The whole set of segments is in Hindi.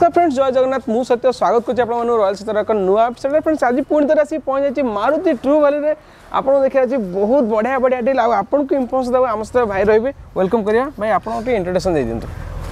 नमस्कार फ्रेंड्स, जय जगन्नाथ। मु सत्य स्वागत करुँच रॉयल सीतार एक नुआ एपिसोड। फ्रेंड्स आज पुणी तरह आसी पहुंची मारुति ट्रू वैल्यू में। आपको देखिए आज बहुत बढ़िया बढ़िया डील आपको इनफर्मेशन देव। आम सहित भाई रही वेलकम करिया भाई, आपको इंट्रोडक्शन दे दिंतु।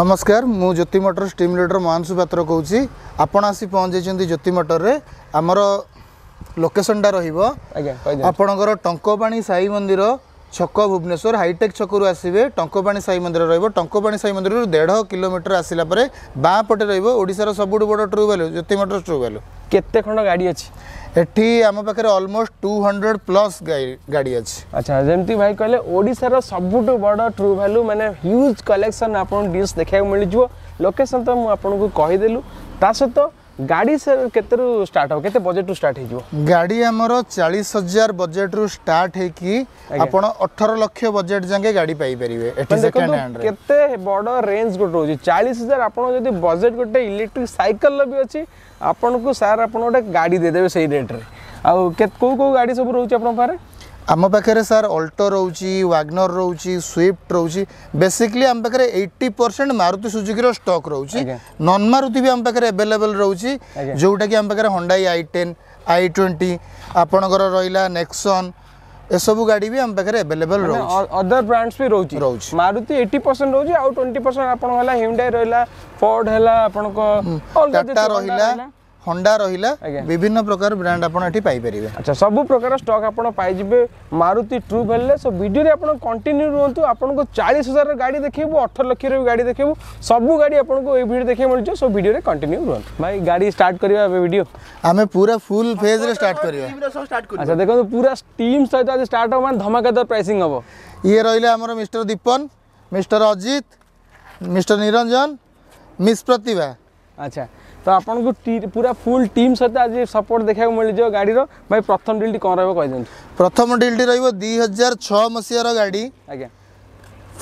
नमस्कार, मु Jyoti motors team leader Mahanshu Patra कहूँ। आपड़ आसी पहुँचे ज्योति मोटर रे। आमर लोकेशनटा रहा टंकपाणी साई मंदिर छक भुवनेश्वर हाईटेक छकु आसवे। टंकपाणी साई मंदिर रंकपाणी साई मंदिर 1.5 किलोमीटर आसला बाँ पटे रहीशार सबुठ बड़ true value Jyoti motors true value. केते खंड गाड़ी अच्छी एठी आम पाखे? अलमोस्ट 200+ गाड़ी अच्छी। अच्छा, जमी भाई कहले ओडिशार सबुठ बड़ ट्रू वैल्यू माने ह्यूज कलेक्शन आपन डिश देखा मिल। लोकेशन तो मुझे कहीदेलु, ता सहित गाड़ी सर केते रु स्टार्ट हो, केते बजेट रु स्टार्ट हो? गाड़ी आमर 40,000 बजेट रु स्टार्ट है कि आपण 18 लाख बजेट जाके गाड़ी पाई परिवे। एठी सेकंड हैंड रे केते बडो रेंज गोट हो 40,000। आपण जदी बजेट गोटे इलेक्ट्रिक साइकल भी अछि आपण को सर आपण गोटे गाड़ी दे देबे सही रेट रे। आ को गाड़ी सब रहउछ आपण पारे? आम पाखे सर अल्टो रोची, वागन आर रोची, स्विफ्ट रोची। बेसिकली आम पाखे 80% मारुति सुजुकी रो स्टॉक रोची। नॉन मारुति भी आम पाखे अवेलेबल रोची, जोटा कि आम पाखे होंडा i10, i20 आपण रहा नेक्सन ए सब गाड़ी भी आम पाखे अवेलेबल रोची। अदर ब्रांड्स भी रोची। मारुति 80% रोची और 20% आपण होला ह्यूंडई रहला, फोर्ड हैला, आपण को टाटा रहला, होंडा रहिला, विभिन्न प्रकार ब्रांड आपण एठी पाई परिबे। अच्छा, सब प्रकार स्टॉक आपण पाई जिबे Maruti true value. So video रे आपण कंटिन्यू रहंतु। आपण को 40,000 गाड़ी देखिबो, 18 लाख रे गाड़ी देखिबो, सब गाड़ी आपण को ए वीडियो देखे मिलजो। सो वीडियो रे कंटिन्यू रहंतु। भाई गाड़ी स्टार्ट करिवा ए वीडियो हमें पूरा फुल फेज रे स्टार्ट करिवा। अच्छा देखो पूरा टीम सहित आज स्टार्ट हो मान धमाकेदार प्राइसिंग होबो। ये रहिला हमर mister दीपन, mister Ajit, mister Niranjan, miss Pratibha. अच्छा, तो आपन को पूरा फुल टीम सहित आज सपोर्ट देखा मिल जाए गाड़ी रो। भाई प्रथम डील कौन रहा है? प्रथम डील टी रही 2006 मसीहार गाड़ी। आज्ञा,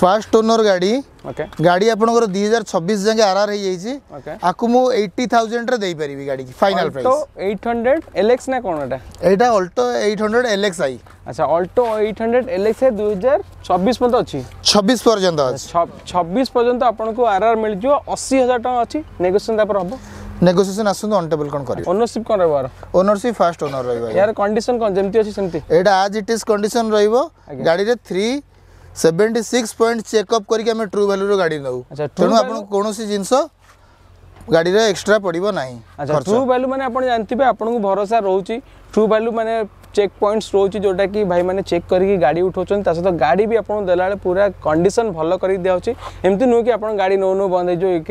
फर्स्ट ओनर गाड़ी। ओके, गाड़ी आपण को 2026 जंगे आरआर हे जाई छी। ओके, आकु मु 80000 रे देई परिबी गाड़ी की फाइनल प्राइस। तो 800 LX ना कोन एटा? एटा ऑल्टो 800 LXi। अच्छा, ऑल्टो 800 LXi 2026 पर्यंत अछि? 26 पर्यंत अछि। 26 पर्यंत आपण को आरआर मिल जो 80000 टका अछि। नेगोशिएशन तापर हबो? नेगोशिएशन आसु ऑन टेबल कोन करियो? ओनरशिप कोन रहबार? ओनरशिप फर्स्ट ओनर रहबा। यार कंडीशन कोन जेमति अछि सेमति? एटा आज इट इज कंडीशन रहबो। गाड़ी रे 376 पॉइंट चेकअप करके हमें ट्रू वैल्यू रो गाड़ी नउ। अच्छा, तेणु आपन कोनो सी जिंस गाड़ी रे एक्स्ट्रा पड़िबो नाही। अच्छा, ट्रू वैल्यू माने आपन जानथिबे आपन को भरोसा रहउची। ट्रू वैल्यू माने चेक पॉइंट्स रोची जोटा कि भाई मैंने चेक करके गाड़ी उठाऊँ। ता सहित गाड़ी भी आपको देला पूरा कंडीशन भल कर दिखे। एमती नुह कि आप गाड़ी नौ नौ बंद हो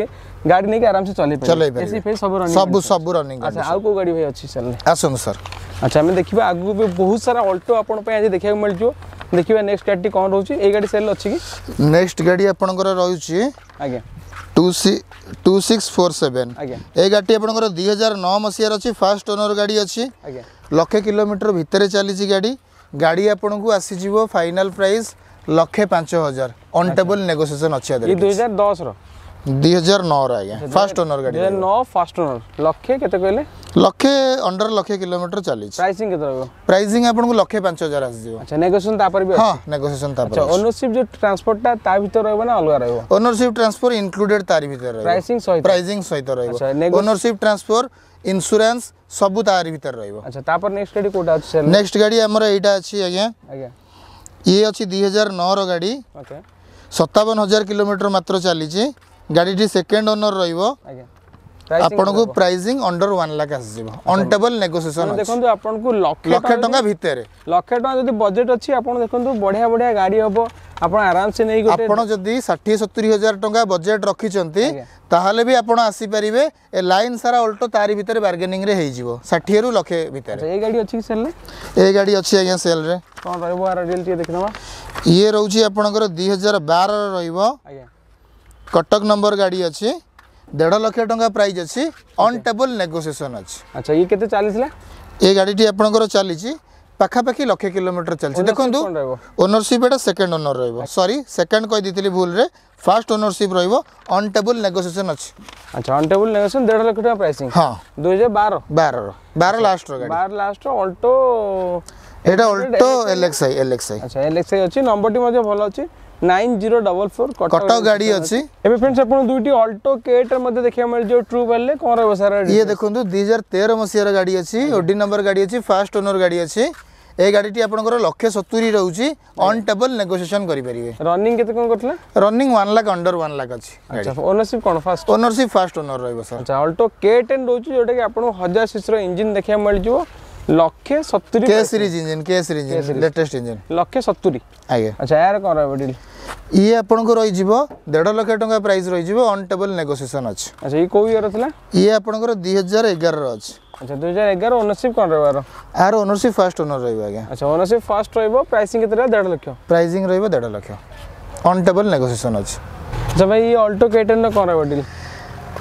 गाड़ी नहीं आराम से चल चल सब रनिंग। अच्छा, आउ को गाड़ी भाई अच्छी चल आसो सर? अच्छा, हमें देखा आगे भी बहुत सारा अल्टो आपण आज देखा मिल जाओ। देखिए नेक्स्ट गाड़ी कौन रोचे? ये गाड़ी सेल अच्छी कि? नेक्स्ट गाड़ी आप रोचे आज्ञा 2647। ए गाड़ी आपंकर 2009 मसीहार अच्छी। फास्ट ओनर गाड़ी अच्छी। 1,00,000 किलोमीटर भितर चली गाड़ी। गाड़ी आपन को आसीज final price 1,05,000। On table negotiation अच्छी। 2009 आज्ञा फास्ट ओनर गाड़ी। 2009 फास्ट ओनर। 1,00,000 केते कहले? 1,00,000 अंडर 1,00,000 किलोमीटर चली। प्राइसिंग केते रहबो? प्राइसिंग आपन को 1,05,000 आसीज। अच्छा, नेगोशिएशन ता पर भी? हां, नेगोशिएशन ता पर। अच्छा, ओनरशिप जो ट्रांसपोर्टटा ता भीतर रहबो ना अलग रहबो? ओनरशिप ट्रांसफर इंक्लूडेड तार भीतर रहबो। प्राइसिंग सहित रहबो। ओनरशिप ट्रांसफर इंश्योरेंस सब तार भीतर रहबो। अच्छा, ता पर नेक्स्ट गाड़ी कोटा अछि? नेक्स्ट गाड़ी हमर एटा अछि आज्ञा। आज्ञा, ये अछि 2009 रो गाड़ी। ओके, 57,000 किलोमीटर मात्र चली। गाड़ी सेकेंड ओनर रहिबो। आपण को प्राइसिंग अंडर 1 लाख आसीज। On table negotiation. देखंतु आपण को 1,00,000 टका भितरे 1,00,000 टका जदी बजेट अछि आपण देखंतु बढ़िया बढ़िया गाड़ी हबो। आपण आराम से नै गोटे आपण जदी 60-70,000 टका बजेट रखी चंती ताहाले भी आपण आसी परिबे। ए लाइन सारा ऑल्टो तारी भितरे बार्गेनिंग रे हेइ जीवो 60 रु 1,00,000 भितरे। ए गाड़ी अछि सेल रे? ए गाड़ी अछि आज्ञा सेल रे। कोन रहबो आर डील ती देखिनमा? ये रहउची आपनकर 2012 रहइबो। आज्ञा, कटक नंबर गाड़ी अच्छी। 1,50,000 टका प्राइस अच्छी। ऑन टेबल नेगोशिएशन अच्छी। अच्छा, ये केते चलीला? ये गाड़ी टी आपनकर चली पाखापाखि 1,00,000 किलोमीटर चलती। देखो ओनरशिप एटा सेकंड ओनर रहइबो। सॉरी, सेकंड कहि दितली भूल रे। फर्स्ट ओनरशिप रहइबो। ऑन टेबल नेगोशिएशन अच्छी। अच्छा, ऑन टेबल नेगोशिएशन 1,50,000 टका प्राइसिंग। हां, 2012 लास्ट रो गाड़ी। 12 लास्ट रो ऑल्टो एटा ऑल्टो LXi। अच्छा, LXi अच्छी। नंबर टी मजे भलो अच्छी। 9044 कटक गाड़ी अछि। एबे फ्रेंड्स आपण दुईटी ऑल्टो केट मध्ये देखिया मिल जो ट्रू वैल्यू कोन रहबो सारा ये देखंतु 2013 मसियार गाड़ी अछि, ओडी नंबर गाड़ी अछि, फर्स्ट ओनर गाड़ी अछि। ए गाड़ी टी आपण को 170 रहउची, ऑन टेबल नेगोशिएशन करि परिबे। रनिंग केते कोन करथला? रनिंग 1 लाख अंडर 1 लाख अछि। अच्छा ओनरशिप कोन फर्स्ट? ओनरशिप फर्स्ट ओनर रहबो सर। अच्छा ऑल्टो K10 रहउची जोटा के आपण 1000 सीसी रो इंजन देखिया मिल जो लखे 70 के सीरीज इंजन लेटेस्ट इंजन लखे 70 आगे। अच्छा यार कोन रहबो डील? ये आपण को रहि जिवो 1.5 लाख टका प्राइस रहि जिवो, ऑन टेबल नेगोशिएशन अछि। अच्छा ये कोई इयर रहथला? ये आपण को 2011 रो अछि। अच्छा 2011 ओनरशिप कोन रहबारो? आर ओनरशिप फर्स्ट ओनर रहबो आगे। अच्छा ओनरशिप फर्स्ट रहबो, प्राइसिंग केतरा 1.5 लाख? प्राइसिंग रहबो 1.5 लाख, ऑन टेबल नेगोशिएशन अछि। अच्छा भाई ये ऑल्टो K10 नो कोन रहबो डील?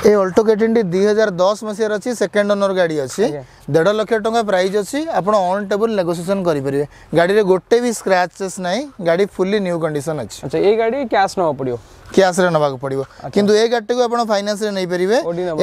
ए ऑल्टो K10 2010 मसियार अछि, सेकंड ओनर गाड़ी अछि, 1.5 लाख टका प्राइस अछि। आपण ऑन टेबल नेगोशिएशन करि परिबे। गाड़ी रे गोटे भी स्क्रैचेस नाही, गाड़ी फुल्ली न्यू कंडीशन अछि। अच्छा ए गाड़ी कैश न पडियो? कैश रे नबाक पडियो, किंतु ए गाड़ी को आपण फाइनेंस रे नै परिबे।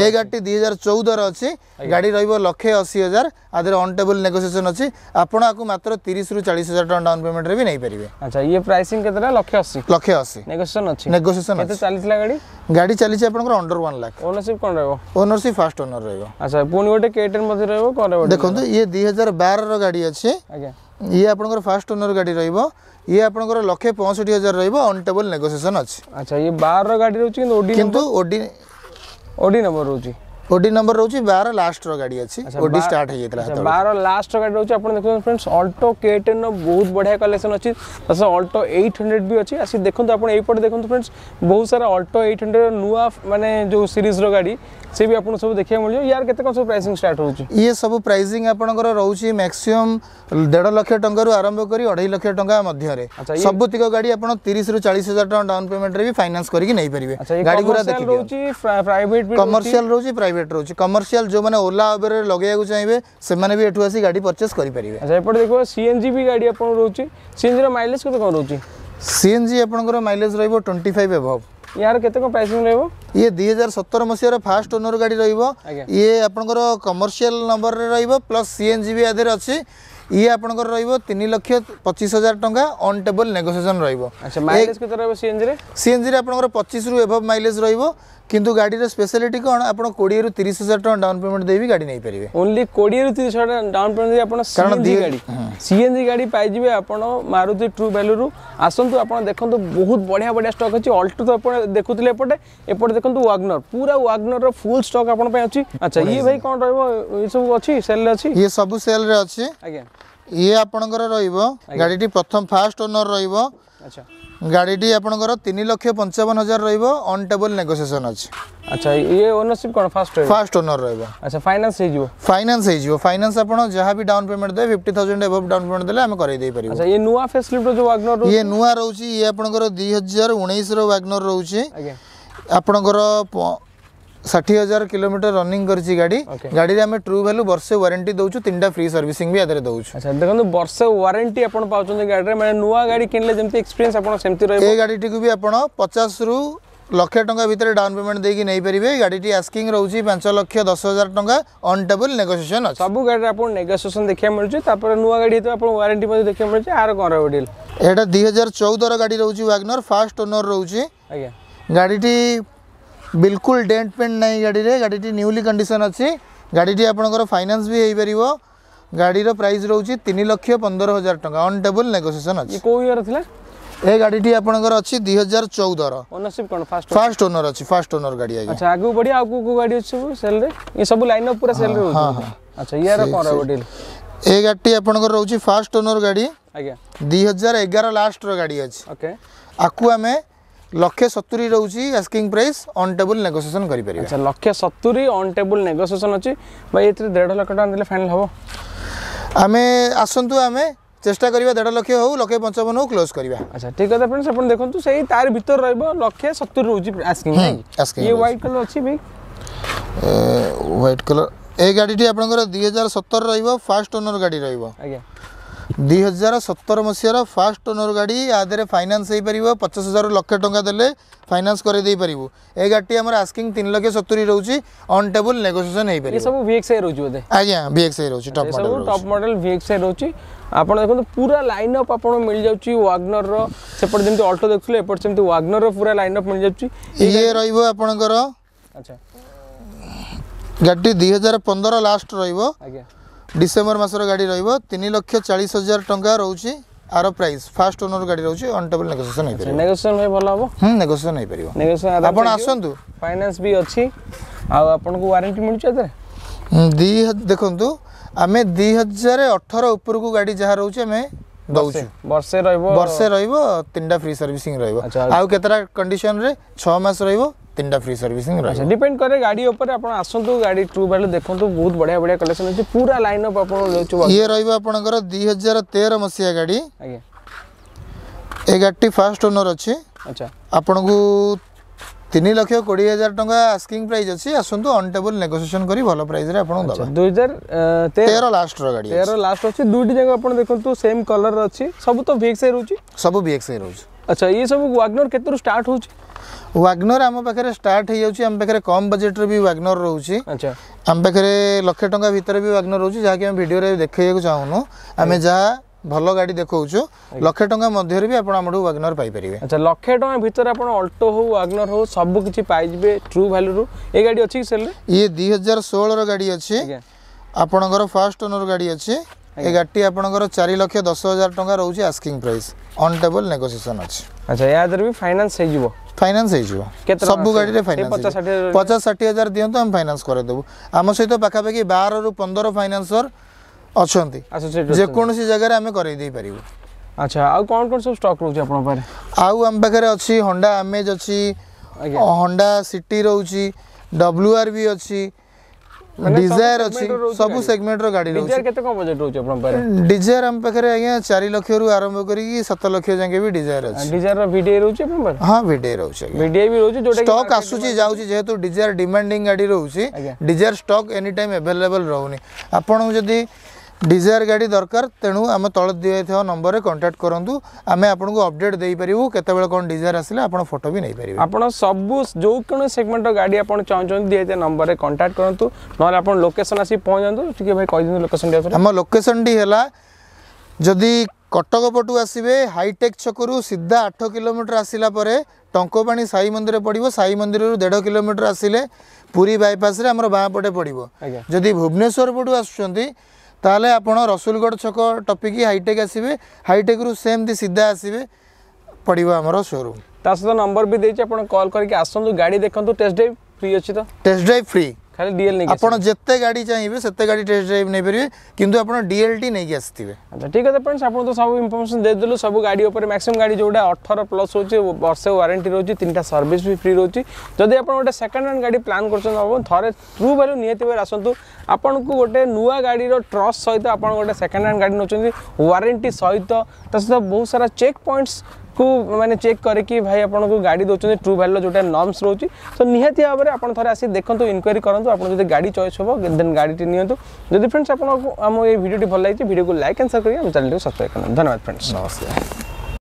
ए गाड़ी 2014 रो अछि, गाड़ी रहबो 1,80,000, आदर ऑन टेबल नेगोशिएशन अछि। आपण आकु मात्र 30 रु 40,000 टका डाउन पेमेंट रे भी नै परिबे। अच्छा ये प्राइसिंग केतरा? 1,80,000 1,80,000 नेगोशिएशन अछि। नेगोशिएशन केते चालिसला गाड़ी? गाड़ी चालिसै आपण को अंडर 1 लाख। ओनरशिप कोन रहबो? ओनरशिप फर्स्ट ओनर रहबो। अच्छा पुनी गोटे K10 मध्ये रहबो कोन रहबो? देखंतु ये 2012 रो गाड़ी अछि। आज्ञा ये आपण को फर्स्ट ओनर गाड़ी रहबो, ये आपण को 1,65,000 रहबो, ऑन टेबल नेगोशिएशन अछि। अच्छा ये 12 रो गाड़ी रहउची, किंतु ओडी नंबर रहउची, ओडी नंबर रहउची 12 लास्ट रो गाड़ी अछि, ओडी स्टार्ट हे जतला। अच्छा 12 लास्ट रो गाड़ी रहउची। आपण देखो फ्रेंड्स ऑल्टो K10 नो बहुत बढ़िया कलेक्शन अछि, तसे ऑल्टो 800 भी अछि। आसी देखो आपण एई पड देखो फ्रेंड्स बहुत सारा ऑल्टो 800 नुवा माने जो सीरीज रो गाड़ी से भी आपण सब देखिया मिल जो। यार केते कोन सब प्राइसिंग स्टार्ट होउची? ये सब प्राइसिंग आपण को रहउची मैक्सिमम 1.5 लाख टका रु आरंभ करी 2.5 लाख टका मध्य रे। सब तिको गाड़ी आपण 30 रु 40,000 टका डाउन पेमेंट रे भी फाइनेंस करी के नै परिबे। गाड़ी पूरा देखि रहउची, प्राइवेट भी कमर्शियल रहउची, प्राइवेट रहउची। कमर्शियल जो माने ओला उबर रे लगेया को चाहिबे से माने भी एठु आसी गाड़ी परचेस करी परिबे। अच्छा एपड देखो CNG भी गाड़ी आपण रहउची, CNG रो माइलेज केते कोन रहउची? CNG आपण को माइलेज रहइबो 25 अबव। यार केते को प्राइसिंग रहबो? ये 2017 मसियार फर्स्ट ओनर गाड़ी रहइबो, ये आपण को कमर्शियल नंबर रे रहइबो, प्लस CNG भी आधेर अछि। ये आपण को रहइबो 3,25,000 टका, ऑन टेबल नेगोशिएशन रहइबो। अच्छा माइलेज केते रहबो CNG रे? CNG रे आपण को 25 रु अबव माइलेज रहइबो, किंतु गाड़ी रे स्पेशलिटी कोन आपण 20 रु 30,000 टका डाउन पेमेंट देबी गाड़ी नै परिबे। ओनली 20 रु 30,000 टका डाउन पेमेंट दे आपण CNG गाड़ी पाइ जिवे आपण मारुति ट्रू वैल्यू रु। आसंतु आपण देखंतु बहुत बढ़िया बढ़िया स्टॉक अछि। ऑल्टो तो आपण देखुतले एपटे देखंतु वैगनर, पूरा वैगनर रो फुल स्टॉक आपण पाइ अछि। अच्छा ये भाई कोन रहबो? ये सब अछि सेल रे अछि? ये सब सेल रे अछि। आज्ञा ये आपण को रहबो गाड़ी टी प्रथम फर्स्ट ओनर रहबो। अच्छा गाड़ी टी आपण को 3,55,000 रहबो, ऑन टेबल नेगोशिएशन अछि। अच्छा ये ओनरशिप कोन फर्स्ट ओनर रहबो? अच्छा फाइनेंस हे जिवो? फाइनेंस हे जिवो, फाइनेंस आपण जहां भी डाउन पेमेंट दे 50,000 अबव डाउन पेमेंट देले हम करै दे परिबो। अच्छा ये नुवा फेसलिफ्ट रो जो वैगनर रो ये नुवा रहउची, ये आपण को 2019 रो वैगनर रहउची। आज्ञा आपण को 60,000 किलोमीटर रनिंग करची गाड़ी। गाड़ी रे हमें ट्रू वैल्यू वर्षे वारंटी दोउछु, 3टा फ्री सर्विसिंग भी आदरे दोउछु। अच्छा देखंतु वर्षे वारंटी आपण पाउछन गाड़ी रे, माने नुवा गाड़ी किनले जेमती एक्सपीरियंस आपण सेमती रहबो। ए गाड़ी टी को भी आपण 50 रु लाख टका भीतर डाउन पेमेंट देकी नै परिबे। गाड़ी टी आस्किंग रहउची 5,10,000 टका, ऑन टेबल नेगोशिएशन अछि। सब गाड़ी रे आपण नेगोशिएशन देखिया मिलछु, तापर नुवा गाड़ी हे तो आपण वारंटी मध्ये देखिया मिलछु। आरो कोन रहबो डील? एटा 2014 रो गाड़ी रहउची, वैगनर फर्स्ट ओनर रहउची। आज्ञा गाड़ी टी बिल्कुल डेंट पेंट नहीं गाड़ी रे, गाड़ी टी न्यूली कंडीशन अच्छी। गाड़ी टी आपनकर फाइनेंस भी हेई परिवो। गाड़ी रो प्राइस रहउची 3,15,000 टका, ऑन टेबल नेगोशिएशन अच्छी। कोई इयर थिला? ए गाड़ी टी आपनकर अच्छी 2014 रो। ओनरशिप कोन फर्स्ट ओनर अच्छी, फर्स्ट ओनर गाड़ी है। अच्छा आगु बढ़िया आगु को गाड़ी अछि सेल रे? ये सब लाइन अप पूरा सेल रे होती है। अच्छा यार कोन रहबो डील? ए गाड़ी टी आपनकर रहउची फर्स्ट ओनर गाड़ी। आज्ञा 2011 लास्ट रो गाड़ी अछि। ओके आकु हमें 1,70,000 रहउची asking price, on table negotiation करि परिबे। अच्छा 1,70,000 ऑन टेबल नेगोशिएशन अछि। भाई एते 1.5 लाख टका दिले फाइनल हबो? आमे आसंतु आमे चेष्टा करबा 1.5 लाख हो 1,55,000 हो क्लोज करबा। अच्छा ठीक है फ्रेंड्स अपन देखंतु सही तार भीतर रहबो 1,70,000 रहउची आस्किंग है। ये व्हाइट कलर अछि भाई? व्हाइट कलर ए गाड़ी टी आपनकर 2017 रहइबो, फर्स्ट ओनर गाड़ी रहइबो। आज्ञा 2017 मसियार फर्स्ट ओनर गाड़ी, आदरे फाइनेंस हेई परिवो 50,000 लाख टका देले फाइनेंस करे दे परिवो। ए गाड़ी हमर आस्किंग 3,70,000 रहउची, ऑन टेबल नेगोशिएशन हेई परिवो। ये सब VX रहउची ओदे? आज्ञा VX रहउची, टॉप मॉडल। सब टॉप मॉडल VX रहउची। आपण देखंतु पूरा लाइन अप आपण मिल जाउची वैगनर रो, सेपट जेमति ऑल्टो देखथले एपट सेमति वैगनर पूरा लाइनअप मिल जाची। ये रहइबो आपनकर अच्छा गाडी 2015 लास्ट रहइबो आज्ञा डिसेंबर मासर गाडी रहइबो 3,40,000 टंका रहउची। आरो प्राइस फास्ट ओनर गाडी रहउची ऑन टेबल नेगोशिएशन होई परबो। नेगोशिएशन होई भलो हबो। नेगोशिएशन होई परबो। नेगोशिएशन आपण आसंतु फाइनेंस भी अछि आ आपण को वारंटी मिलछ एते दी देखंतु आमे 2018 ऊपर को गाडी जहा रहउची आमे दउछु वर्षे रहइबो तीनटा फ्री सर्विसिंग रहइबो आ केतरा कंडीशन रे 6 मास रहइबो तीनटा फ्री सर्विसिंग रहइबो डिपेंड करे गाडी ऊपर। आपण आसंतु गाडी ट्रू वैल्यू देखंतु बहुत बढ़िया बढ़िया कलेक्शन अछि पूरा लाइनअप आपण लेछु। ये रहइबो आपनकर 2013 मसिया गाडी आगे ए गाडी फर्स्ट ओनर अछि। अच्छा आपण को 3,20,000 टका आस्किंग प्राइस अछि। आसंतु ऑन टेबल नेगोशिएशन करी भलो प्राइस रे आपण दबा। 2013 लास्ट रो गाडी 13 लास्ट अछि। दुइटी जगह आपण देखंतु सेम कलर अछि सब तो VX से रहउची सब VX से रहउची। अच्छा ये सब वैगनर केतरु स्टार्ट होउची? वैगनर हम पाखरे स्टार्ट हे जाउची हम पाखरे कम बजेट रे भी वैगनर रहउची। अच्छा हम पाखरे लाख टका भीतर भी वैगनर रहउची जाके हम वीडियो रे देखै को चाहनु हमें जा भलो गाडी देखौछु लाख टका मध्ये रे भी आपण हमडू वैगनर पाई परिवे। अच्छा लाख टका भीतर आपण ऑल्टो हो वैगनर हो सब किछि पाई जेबे ट्रू वैल्यू रो। ए गाडी अछि सेल रे ये 2016 रो गाडी अछि आपनकर फर्स्ट ओनर गाडी अछि। ए गाडी आपनकर 4,10,000 टका रहउची asking price on table negotiation अछि। अच्छा यादर भी फाइनेंस हे जीवो फाइनेंस हे जीवो सब गाडी रे फाइनेंस 50,60,000 दियो तो हम फाइनेंस करे देबो। हम सहित पाखा पाखी 12 रु 15 फाइनेंसर अछंती जे कोन सी जगह रे हमें करै देई परिबो। अच्छा आ कोन कोन सब स्टॉक रहउची आपण पारे? आउ हम पाखरे अछि Honda Amaze अछि Honda City रहउची WR भी अछि Desire अछि सब सेगमेंट रो गाडी रहउची। Desire केते कम बजेट रहउची आपण पारे? Desire हम पाखरे आगे 4 लाख रु आरंभ करी 7 लाख जाके भी Desire अछि। Desire रो VDI रहउची आपण पारे? हां VDI रहउची VDI भी रहउची जोटा स्टॉक आसुची जाउची जेहेतु Desire डिमांडिंग गाडी रहउची Desire stock any time available रहउनी। आपण जदी डिजायर गाडी दरकार तेनु आम तळ दिए थ नंबर रे कांटेक्ट करंतु आमे आपन को अपडेट देई परिबो केते बेले कोन डिजायर आसिले आपन फोटो भी नै परिबो। आपन सब जो कोन सेगमेंट गाडी आपन चाहंजों दिए थ नंबर रे कांटेक्ट करंतु नहले आपन लोकेशन आसी पहुंचंतु ठीक भाई कहि दिन लोकेशन दिया। हम लोकेशन डी होला जदी कटक पटु आसीबे हाईटेक छकरू सीधा 8 किलोमीटर आसिला परे टंकोपाणी साई मंदिर पड़िबो। साई मंदिर रु 1.5 किलोमीटर आसिले पुरी बाईपास रे हमर बाहा पटे पड़िबो। जदी भुवनेश्वर पटु आसुचंती ताले आपण रसुलगढ़ छक टॉपिक हाईटेक आसीबे हाईटेक रु सेम दी सीधा आसीबे पड़िबो हमरो शोरूम। तासो नंबर भी देछि आपण कॉल करके आसंतु गाडी देखंतु टेस्ट ड्राइव फ्री अछि तो टेस्ट ड्राइव फ्री खाली डीएल नै आपण जत्ते गाडी चाहिबे सत्ते गाडी टेस्ट ड्राइव नै परिबे किंतु आपण डीएलटी नै के आस्थिबे। अच्छा ठीक है फ्रेंड्स आपण तो सब इंफॉर्मेशन दे देलु सब गाडी ऊपर मैक्सिमम गाडी जोडा 18 प्लस होछि वर्ष वारंटी रहछि तीनटा सर्विस भी फ्री रहछि। जदी आपण ओटा सेकंड हैंड गाडी प्लान करछन आपण थरे ट्रू वैल्यू नियति वे आसंतु आपण को गोटे नुवा गाडी रो ट्रस्ट सहित आपण गोटे सेकंड हैंड गाडी नोचंती वारंटी सहित तसे बहुत सारा चेक पॉइंट्स को माने चेक करे कि भाई आपण को गाडी दोचन ट्रू वैल्यू जोटा नॉर्म्स रोची तो निहति आबरे आपण थरे आसी देखंतु इन्क्वायरी करंतु आपण जदि गाडी चॉइस होबो देन गाडी टी नियंतु। जदि फ्रेंड्स आपण हम ए वीडियो टी भल लागि वीडियो को लाइक एंड शेयर करियो हम चैनल को सब्सक्राइब करना। धन्यवाद फ्रेंड्स नमस्कार।